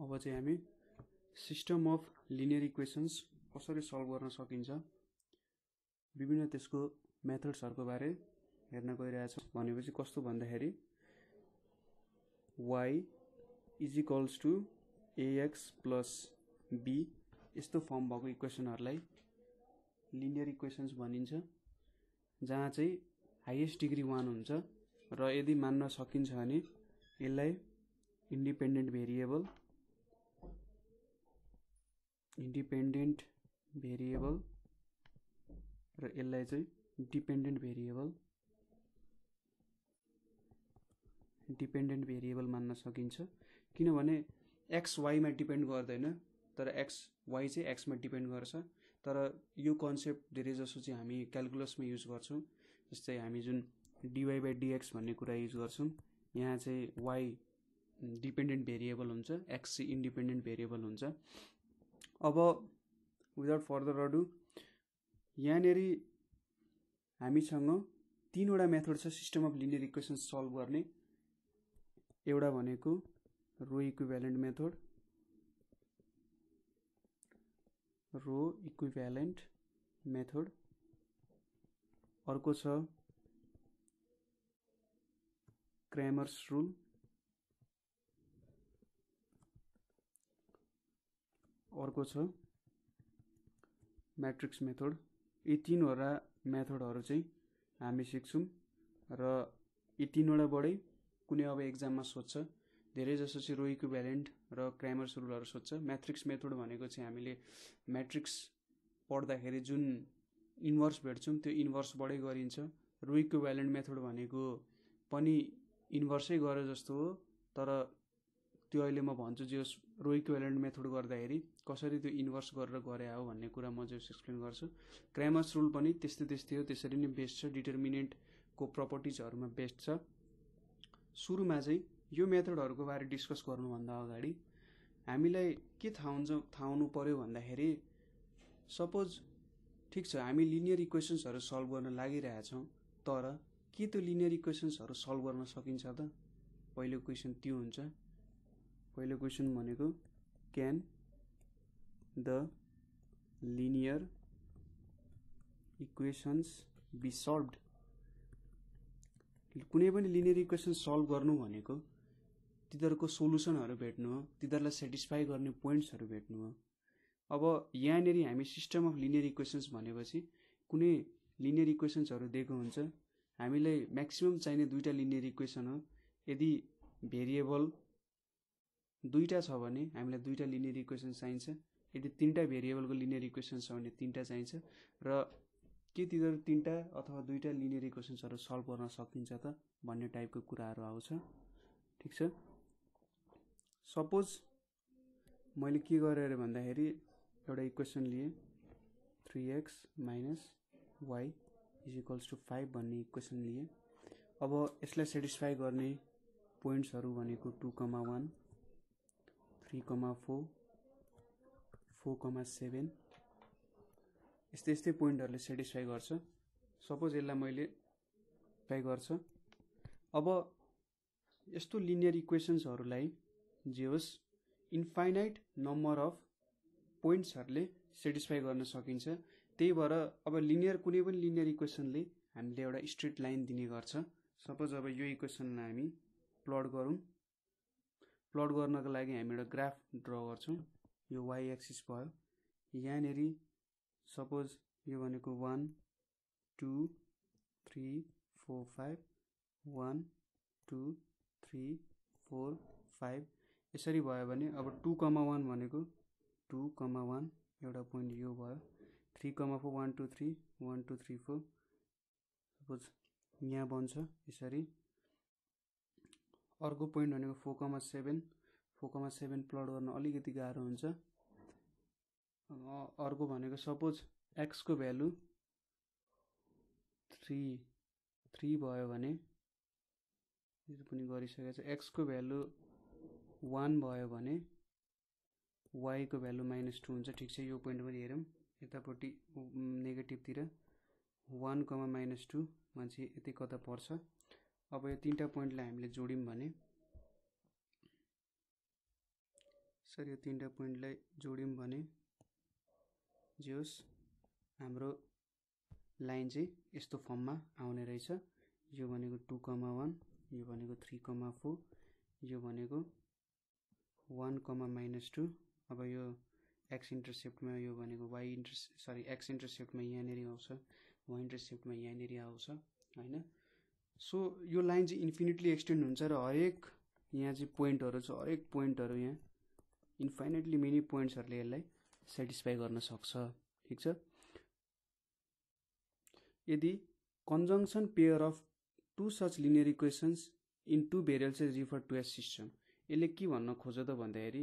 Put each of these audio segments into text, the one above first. अब हमी system of linear equations कसरी सल्व गर्न सकिन्छ विभिन्न त्यसको मेथड्सहरुको बारे हेर्न गइरहेछौं। भनेपछि कस्तो भन्दाखेरि y is equals to ax plus b यस्तो फर्म भएको इक्वेसनहरुलाई लिनियर इक्वेसन्स भनिन्छ, जहाँ चाहिँ हाईएस्ट डिग्री 1 हुन्छ र यदि मान्न सकिन्छ भने यसलाई इंडिपेन्डेन्ट भेरिएबल र यसलाई चाहिँ डिपेन्डेन्ट भेरिएबल मान्न सकिन्छ, किनभने एक्स वाई मा डिपेन्ड गर्दैन तर एक्स वाई चाहिँ एक्स मा डिपेन्ड गर्छ। तर यो कन्सेप्ट धेरै जसो चाहिँ हामी क्याल्कुलसमा युज गर्छौं, जस्तै हामी जुन dy/dx भन्ने कुरा युज गर्छौं। यहाँ चाहिँ वाई डिपेन्डेन्ट भेरिएबल हुन्छ, एक्स चाहिँ इन्डिपेन्डेन्ट भेरिएबल हुन्छ। अब विदाउट फर्दर अडू यहाँ हामीसँग तीनवटा मेथड छ system of linear equations solve गर्ने। एउटा भनेको रो इक्विभ्यालेन्ट मेथड, अर्को छ क्रेमर्स रूल, अर्को छ मैट्रिक्स मेथड। ये तीनवटा मेथडहरु चाहिँ हामी सिक्छौं र यी तीनवटा बडै कुनै अब एग्जाममा सोध्छ, धेरै जसो चाहिँ रो इक्विभ्यालेन्ट र क्रेमर्स रूलहरु सोध्छ। मैट्रिक्स मेथड भनेको चाहिँ हामीले मैट्रिक्स पढ्दाखेरि जुन इन्भर्स भेट्छौं त्यो इन्भर्स बडै गरिन्छ। रो इक्विभ्यालेन्ट मेथड भनेको पनि इन्भर्सै गरे जस्तो हो, तर त्यो अहिले म भन्छु जे रो इक्विभ्यालेन्ट मेथड गर्दाखेरि कसरी त्यो इन्भर्स गरेर गरे हो भन्ने कुरा म जस एक्सप्लेन गर्छु। क्रेमर्स रूल पनि त्यस्तै हो, त्यसरी नै बेस्ड छ, डिटर्मिनेन्ट को प्रपर्टीजहरुमा बेस्ड छ। सुरुमा चाहिँ यो मेथडहरुको बारे डिस्कस गर्नुभन्दा अगाडि हामीलाई के थाहा हुनु पर्यो भन्दाखेरि सपोज ठीक छ हामी लिनियर इक्वेसन्सहरु सल्भ गर्न लागिरहेछौं, तर के त्यो लिनियर इक्वेसन्सहरु सल्भ गर्न सकिन्छ त? पहिलो क्वेशन त्यो हुन्छ। पहिलो क्वेशन भनेको can the linear equations be solved? कुनै पनि लिनियर इक्वेसन सल्भ गर्नु भनेको तिनीहरुको सोलुसनहरु भेट्नु हो, तिनीहरुलाई सेटिस्फाई गर्ने पोइन्ट्सहरु भेट्नु हो। अब यहाँ हामी सिस्टम अफ लिनियर इक्वेसन्स भनेपछि कुनै लिनियर इक्वेसन्सहरु दिएको हुन्छ, हामीलाई म्याक्सिमम चाहिने दुईटा लिनियर इक्वेसन हो। यदि भेरिएबल दुईटा छ भने हामीलाई दुईटा लिनियर इक्वेसन चाहिन्छ, यदि तीनटा भेरिएबलको लिनियर इक्वेसन छ भने तीनटा चाहिन्छ। र के तिनीहरु तीनटा अथवा दुईटा लिनियर इक्वेसन्सहरु सल्भ गर्न सकिन्छ त भन्ने टाइपको कुराहरु आउँछ। ठीक छ, सपोज मैले के गरे अरे भन्दाखेरि एउटा इक्वेसन लिए 3x - y = 5 भन्ने इक्वेसन लिए। अब यसलाई सेटिस्फाई गर्ने पोइन्ट्सहरु भनेको 2,1, 3,4, 4,7 यस्तै पोइन्टहरुले सेटिस्फाई गर्छ। सपोज यसलाई मैले ट्राई गर्छ। अब यस्तो लिनियर इक्वेसन्सहरुलाई जे होस् इन्फाइनाइट नम्बर अफ पोइन्ट्सहरुले सेटिस्फाई गर्न सकिन्छ। त्यही भएर अब लिनियर कुनै पनि लिनियर इक्वेसनले हामीले एउटा स्ट्रेट लाइन दिने गर्छ। सपोज अब यो इक्वेसनलाई हामी प्लट गरौँ। प्लट गर्नको लागि हामी एउटा ग्राफ ड्रा गर्छौं। यो y एक्सिस भयो, यहाँनेरि सपोज यो भनेको 1 2 3 4 5 1 2 3 4 5 यसरी भयो भने अब 2,1 भनेको 2,1 एउटा पोइन्ट यो भयो, 3,4 1 2 3 4 सपोज यहाँ बन्छ यसरी। अर्को पोइन्ट भनेको 4,7 प्लट गर्न अलिकति गाह्रो हुन्छ। अर्को भनेको सपोज x को भ्यालु 3 भयो भने यसरी पनि गरिसकेछ, x को भ्यालु 1 भयो भने y को भ्यालु -2 हुन्छ। ठीक छ, यो पोइन्ट पनि हेरौँ, यतापट्टि नेगेटिभतिर 1,-2 मान्छे यति कता पर्छ। अब यो तीनटा पोइन्टलाई हामीले जोड्यौं भने सर यो तीनटा पोइन्टलाई जोड्यौं भने जे होस् हाम्रो लाइन चाहिँ यस्तो फर्ममा आउने रहेछ। यो भनेको 2,1, यो भनेको 3,4, यो भनेको 1,-2। अब यो एक्स इन्टरसेप्टमा यो भनेको एक्स इन्टरसेप्टमा यहाँनेरि आउँछ, वाई इन्टरसेप्टमा यहाँनेरि आउँछ हैन। सो यो लाइन चाहिँ इन्फिनिटली एक्सटेन्ड हुन्छ र हरेक यहाँ चाहिँ पोइन्टहरु छ, हरेक पोइन्टहरु यहाँ इन्फाइनाइटली मेनी पोइन्ट्सहरुले यसलाई सेटिस्फाई गर्न सक्छ, ठीक छ। यदि conjunction pair of two such linear equations in two variables is referred to as system, यसले के भन्न खोज्यो त भन्दाखेरि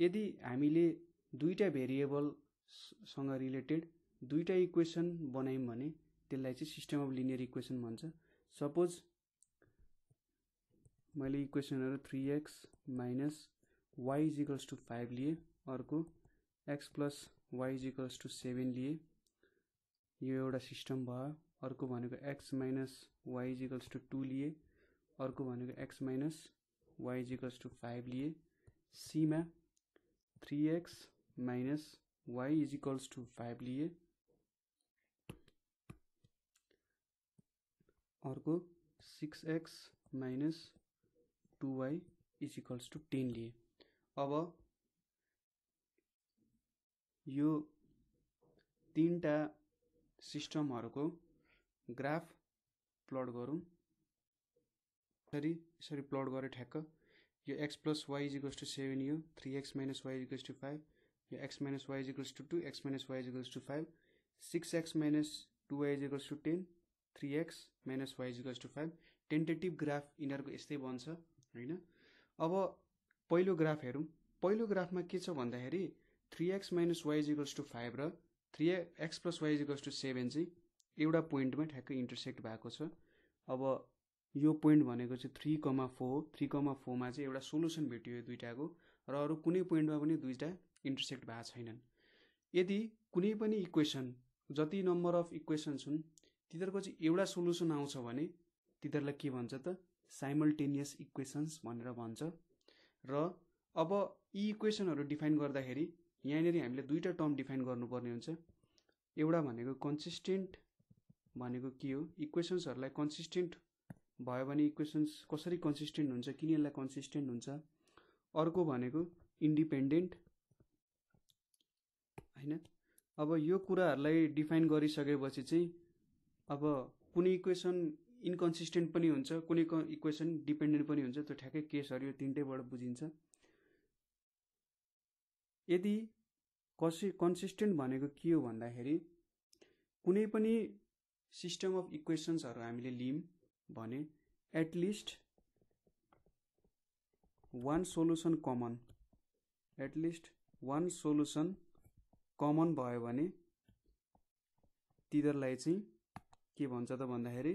यदि हामीले दुईटा भेरिएबल सँग रिलेटेड दुईटा इक्वेसन बनायौं भने त्यसलाई चाहिँ सिस्टम अफ लिनियर इक्वेसन भन्छ। सपोज मैले इक्वेसनहरु 3x - y = 5 लिए, अर्को x + y = 7 लिए, यो एउटा सिस्टम भयो। अर्को भनेको x - y = 2 लिए, अर्को भनेको x - y = 5 लिए। c मा 3x - y = 5 लिए, अर्को 6x - 2y = 10 लिए। अब यो तीनटा सिस्टमहरुको ग्राफ प्लट गरौं। यसरी प्लट गरे ठ्याक्क यो x + y = 7, यो 3x - y = 5, यो x - y = 2, x - y = 5, 6x - 2y = 10, 3x - y = 5। Tentative graph इनरको यस्तै बन्छ हैन। अब पहिलो ग्राफ हेरौं। पहिलो ग्राफमा के छ भन्दाखेरि 3x - y = 5 र 3x + y = 7 चाहिँ एउटा पोइन्टमा ठ्याक्कै इन्टरसेक्ट भएको छ। अब यो पोइन्ट भनेको चाहिँ 3,4 हो। 3,4 मा चाहिँ एउटा सोलुसन भेटियो दुईटाको, र अरु कुनै पोइन्टमा पनि दुईटा इन्टरसेक्ट भए छैनन्। यदि कुनै पनि इक्वेसन, जति नम्बर अफ इक्वेसन्स हुन् तिनीहरुको चाहिँ एउटा सोलुसन आउँछ भने तिनीहरुलाई के भन्छ त साइमल्टेनियस इक्वेसन्स भनेर भन्छ। र अब यी इक्वेसनहरु डिफाइन गर्दाखेरि यहाँनेरि हामीले दुईटा टर्म डिफाइन गर्नुपर्ने हुन्छ। एउटा भनेको कन्सिस्टेन्ट भनेको के हो, इक्वेसन्सहरुलाई कन्सिस्टेन्ट भयो भने इक्वेसन्स कसरी कन्सिस्टेन्ट हुन्छ, किन यसलाई कन्सिस्टेन्ट हुन्छ। अर्को भनेको इन्डिपेन्डेन्ट हैन। अब यो कुराहरुलाई डिफाइन गरिसकेपछि चाहिँ अब कुनै इक्वेसन इन्कन्सिस्टेन्ट पनि हुन्छ, कुनै इक्वेसन डिपेन्डेन्ट पनि हुन्छ, त्यो ठ्याक्कै केसहरु यो तीनटैबाट बुझिन्छ। यदि कन्सिस्टेन्ट भनेको के हो भन्दाखेरि कुनै पनि सिस्टम अफ इक्वेसन्सहरु हामीले लियौं भने एटलिस्ट वान सोलुसन कमन भयो भने तिनीहरुलाई चाहिँ के भन्छ त भन्दाखेरि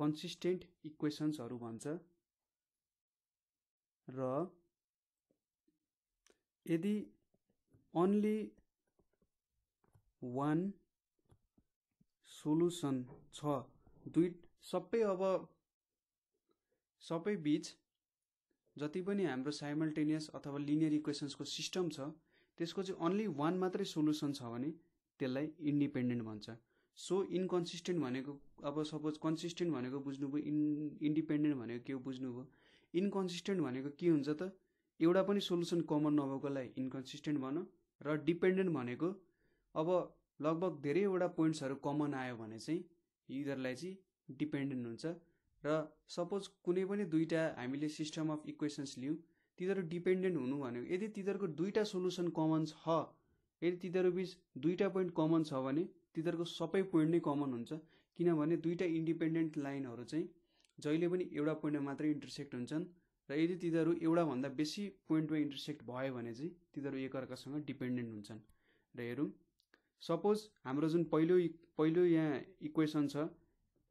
कन्सिस्टेन्ट इक्वेसन्सहरु भन्छ। र यदि ओन्ली वान सोलुसन छ, सबै बीच जति पनि हाम्रो साइमल्टेनियस अथवा लिनियर इक्वेसन्सको सिस्टम छ त्यसको चाहिँ ओन्ली वान मात्रै सोलुसन छ भने त्यसलाई इन्डिपेन्डेन्ट भन्छ। सो इन्कन्सिस्टेन्ट भनेको, अब सपोज कन्सिस्टेन्ट भनेको बुझ्नुभयो, इन्डिपेन्डेन्ट भनेको के हो बुझ्नुभयो। इन्कन्सिस्टेन्ट भनेको के हुन्छ त, एउटा पनि सोलुसन कमन नभएकोलाई इन्कन्सिस्टेन्ट भनौं, र डिपेन्डेन्ट भनेको अब लगभग धेरैवटा पोइन्ट्सहरु कमन आयो भने चाहिँ यिनीहरुलाई चाहिँ डिपेन्डेन्ट हुन्छ। र सपोज कुनै पनि दुईटा हामीले सिस्टम अफ इक्वेसन्स लियौं, तिनीहरु डिपेन्डेन्ट हुनु भनेको यदि तिनीहरुको दुईटा सोलुसन कमन छ, यदि तिनीहरु बीच दुईटा पोइन्ट कमन छ भने तिनीहरुको सबै पोइन्ट नै कमन हुन्छ, किनभने दुईटा इन्डिपेन्डेन्ट लाइनहरु चाहिँ जहिले पनि एउटा पोइन्टमा मात्रै इन्टरसेक्ट हुन्छन्। र यदि तिनीहरु एउटा भन्दा बेसी पोइन्टमा इन्टरसेक्ट भयो भने चाहिँ तिनीहरु एकअर्कासँग डिपेन्डेन्ट हुन्छन्। र हेरौं, सपोज हाम्रो जुन पहिलो यहाँ इक्वेसन छ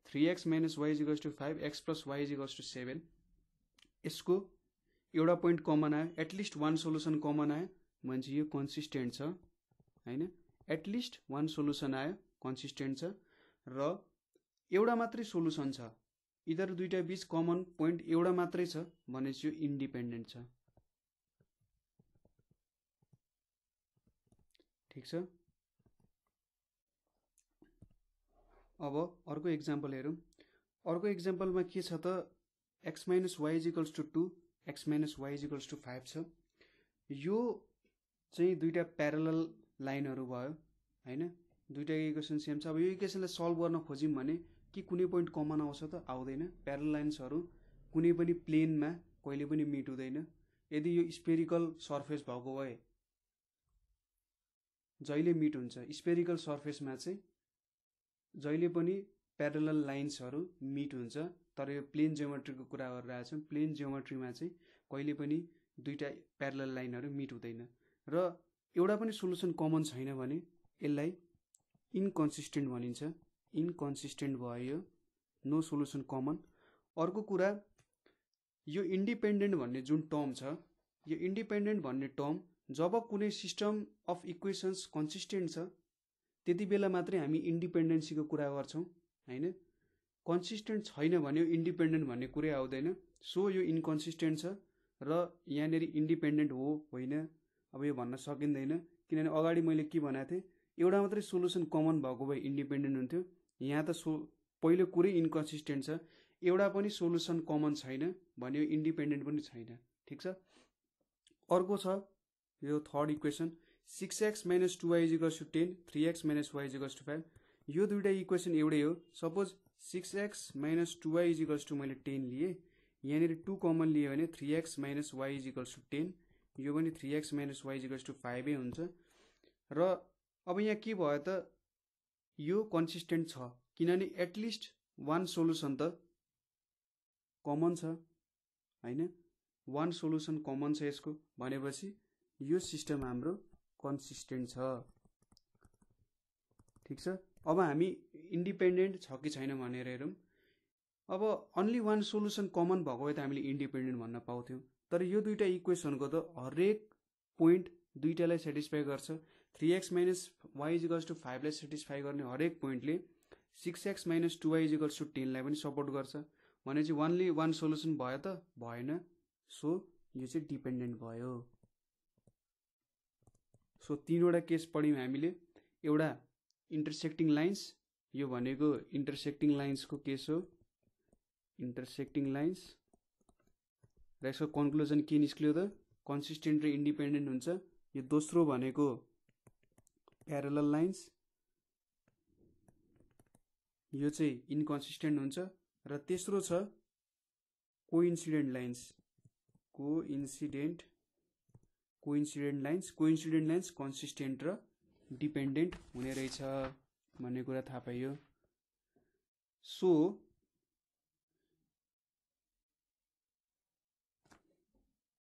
3x - y = 5, x + y = 7, यसको एउटा पोइन्ट कमन आयो, एटलिस्ट वान सोलुसन कमन आयो भन्छ, यो कन्सिस्टेन्ट छ हैन। एटलिस्ट वान सोलुसन आयो, कन्सिस्टेन्ट छ, र एउटा मात्रै सोलुसन छ, यिनीहरु दुईटा बीच कमन पोइन्ट एउटा मात्रै छ भने यो इन्डिपेन्डेन्ट छ। ठीक छ। अब अर्को एक्जाम्पल हेरौं। अर्को एक्जाम्पलमा के छ त x minus y equals to 2 x minus y equals to 5 छ। यो चाहिँ दुईटा प्यारलल लाइनहरु भयो हैन, दुईटा इक्वेसन सेम छ। अब यो इक्वेसनलाई सल्भ गर्न खोज्यौं भने के कुनै पोइन्ट कमन आउँछ त? आउँदैन। प्यारलल लाइन्सहरु कुनै पनि प्लेनमा कहिले पनि मिट हुँदैन। यदि यो स्फेरिकल सर्फेस भएको भए जहिले मिट हुन्छ। स्फेरिकल सर्फेसमा चाहिँ जहिले पनि प्यारलल लाइन्सहरु मिट हुन्छ, तर यो प्लेन ज्योमेट्रीको कुरा गरिरहेका छौं। प्लेन ज्योमेट्रीमा चाहिँ कहिले पनि दुईटा प्यारलल लाइनहरु मिट हुँदैन र एउटा पनि सोलुसन कमन छैन भने यसलाई इन्कन्सिस्टेन्ट भनिन्छ। इन्कन्सिस्टेन्ट भयो, नो सोलुसन कमन। अर्को कुरा यो इन्डिपेन्डेन्ट भन्ने जुन टर्म छ, यो इन्डिपेन्डेन्ट भन्ने टर्म जब कुनै सिस्टम अफ इक्वेसन्स कन्सिस्टेन्ट छ त्यति बेला मात्रै हामी इन्डिपेन्डेन्सीको कुरा गर्छौं हैन। कन्सिस्टेन्ट छैन भने इन्डिपेन्डेन्ट भन्ने कुरै आउँदैन। सो यो इन्कन्सिस्टेन्ट छ र यहाँनेरि इन्डिपेन्डेन्ट हो होइन अब यो भन्न सकिँदैन, किनभने अगाडि मैले के भनेको थिए एउटा मात्रै सोलुसन कमन भएको भए इन्डिपेन्डेन्ट हुन्थ्यो। यहाँ त पहिलो कुरै इन्कन्सिस्टेन्ट छ, एउटा पनि सोलुसन कमन छैन भन्यो इन्डिपेन्डेन्ट पनि छैन। ठीक छ। अर्को छ यो third equation 6x - 2y = 10 3x - y = 5। यो दुईटा इक्वेसन एउटै हो। सपोज 6x - 2y = मैले 10 लिए, यहाँ नि 2 कमन लिए भने 3x - y = 10, यो पनि 3x - y = 5 नै हुन्छ। र अब यहाँ के भयो त? यो कन्सिस्टेन्ट छ किनभने एटलिस्ट वन सोलुसन त कमन छ हैन, वन सोलुसन कमन छ यसको, भनेपछि यो सिस्टम हाम्रो कन्सिस्टेन्ट छ। ठीक छ। अब हामी इन्डिपेन्डेन्ट छ कि छैन भनेर हेरौं। अब ओन्ली वन सोलुसन कमन भएको भए त हामीले इन्डिपेन्डेन्ट भन्न पाउँथ्यौं, तर यो दुईटा इक्वेसनको त हरेक पोइन्ट दुईटालाई सेटिस्फाई गर्छ। 3x - y = 5 लाई सेटिस्फाई गर्ने हरेक पोइन्टले 6x - 2y = 10 लाई पनि सपोर्ट गर्छ। भनेपछि ओन्ली वन सोलुसन भयो त? भएन। सो यो चाहिँ डिपेन्डेन्ट भयो। सो तीनवटा केस पढ्यौं हामीले। एउटा इन्टरसेक्टिङ लाइन्स, यो भनेको इन्टरसेक्टिङ लाइन्सको केस हो, इन्टरसेक्टिङ लाइन्स। र यसको कन्क्लुजन के निस्क्यो त? कन्सिस्टेन्ट र इन्डिपेन्डेन्ट हुन्छ। यो दोस्रो भनेको प्यारलल लाइन्स, यो चाहिँ इन्कन्सिस्टेन्ट हुन्छ। र तेस्रो छ coincident lines, coincident lines consistent र डिपेन्डेन्ट हुने रहेछ भन्ने कुरा थाहा पाइयो। सो